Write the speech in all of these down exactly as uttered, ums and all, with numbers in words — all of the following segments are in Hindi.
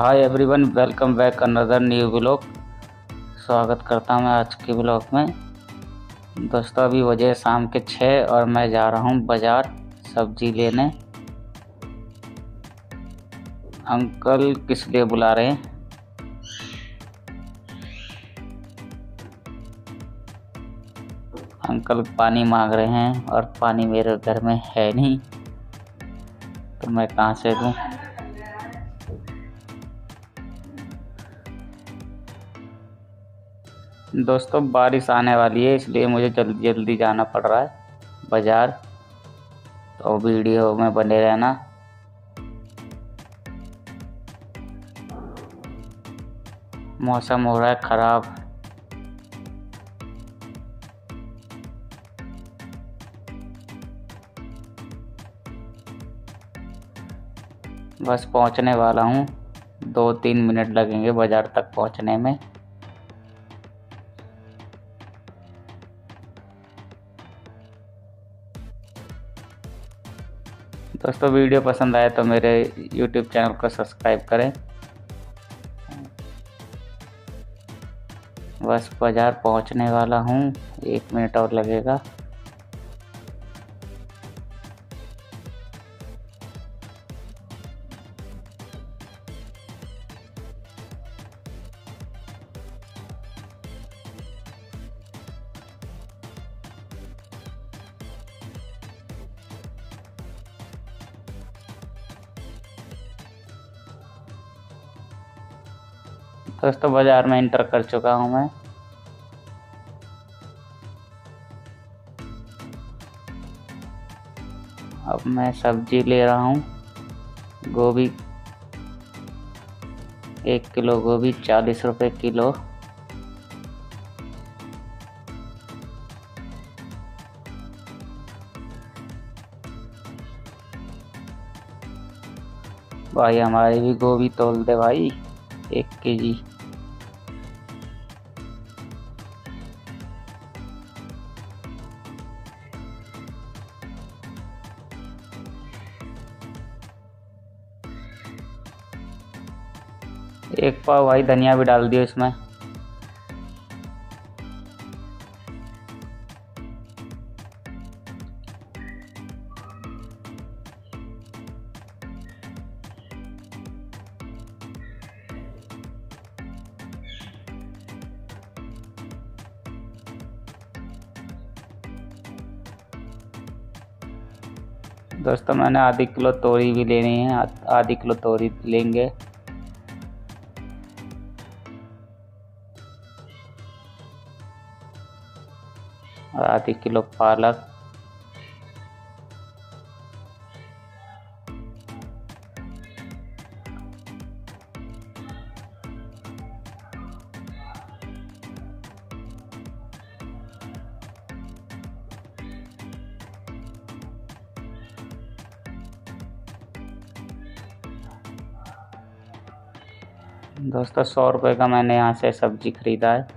हाय everyone, welcome back another new blog. स्वागत करता हूं मैं आज के ब्लॉग में। दोस्तों अभी बजे शाम के छः और मैं जा रहा हूं बाज़ार सब्जी लेने। अंकल किस लिए बुला रहे हैं? अंकल पानी मांग रहे हैं और पानी मेरे घर में है नहीं, तो मैं कहाँ से दूँ। दोस्तों बारिश आने वाली है, इसलिए मुझे जल्दी जल्दी जाना पड़ रहा है बाज़ार, तो वीडियो में बने रहना। मौसम हो रहा है ख़राब। बस पहुंचने वाला हूं, दो तीन मिनट लगेंगे बाज़ार तक पहुंचने में। दोस्तों वीडियो पसंद आए तो मेरे यूट्यूब चैनल को सब्सक्राइब करें। बस बाज़ार पहुंचने वाला हूं, एक मिनट और लगेगा। दोस्तों बाज़ार में इंटर कर चुका हूं मैं। अब मैं सब्जी ले रहा हूं। गोभी एक किलो, गोभी चालीस रुपये किलो। भाई हमारी भी गोभी तोल दे भाई, एक के जी। एक पाव भाई धनिया भी डाल दियो इसमें। दोस्तों मैंने आधी किलो तोरी भी लेनी है, आधी किलो तोरी लेंगे। और आधी किलो पालक। दोस्तों सौ रुपये का मैंने यहाँ से सब्जी खरीदा है।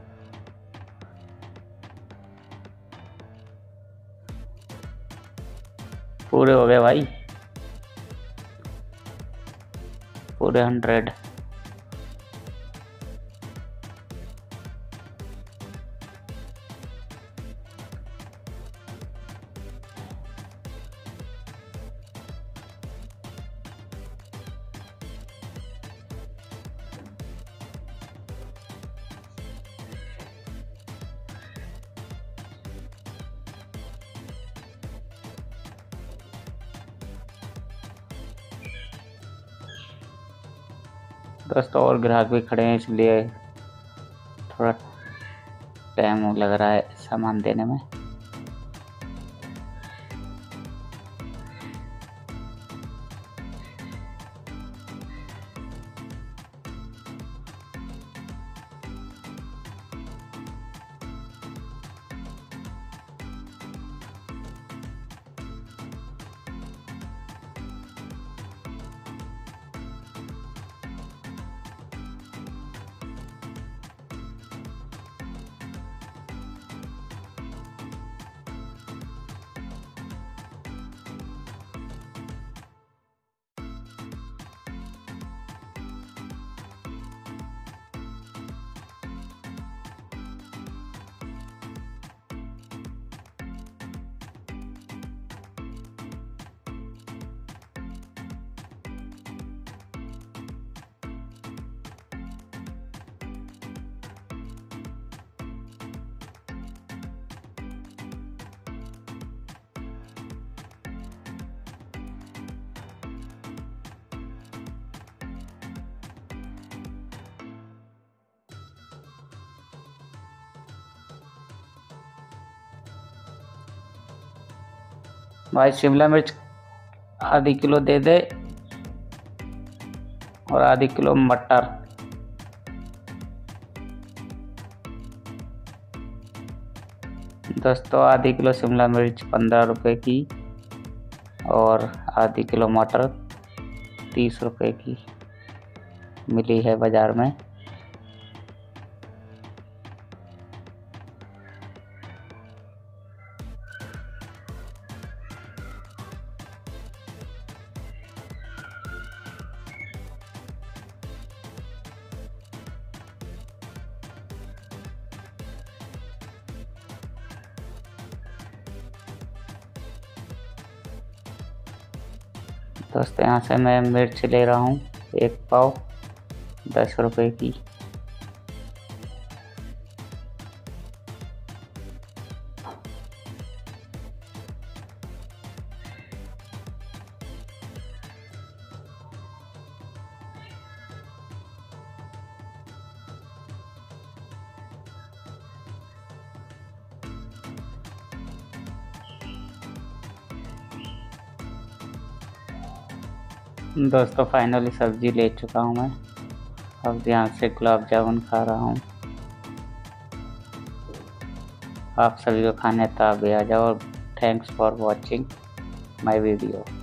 पूरे हो गए भाई, पूरे हंड्रेड। दोस्तों और ग्राहक भी खड़े हैं, इसलिए थोड़ा टाइम लग रहा है सामान देने में। भाई शिमला मिर्च आधी किलो दे दे और आधी किलो मटर। दोस्तों आधी किलो शिमला मिर्च पंद्रह रुपए की और आधी किलो मटर तीस रुपए की मिली है बाज़ार में। दोस्तों यहाँ से मैं मिर्च ले रहा हूँ एक पाव दस रुपए की। दोस्तों फाइनली सब्ज़ी ले चुका हूँ मैं। अब ध्यान से गुलाब जामुन खा रहा हूँ। आप सभी को खाने तब भी आ जाओ। Thanks for watching my video.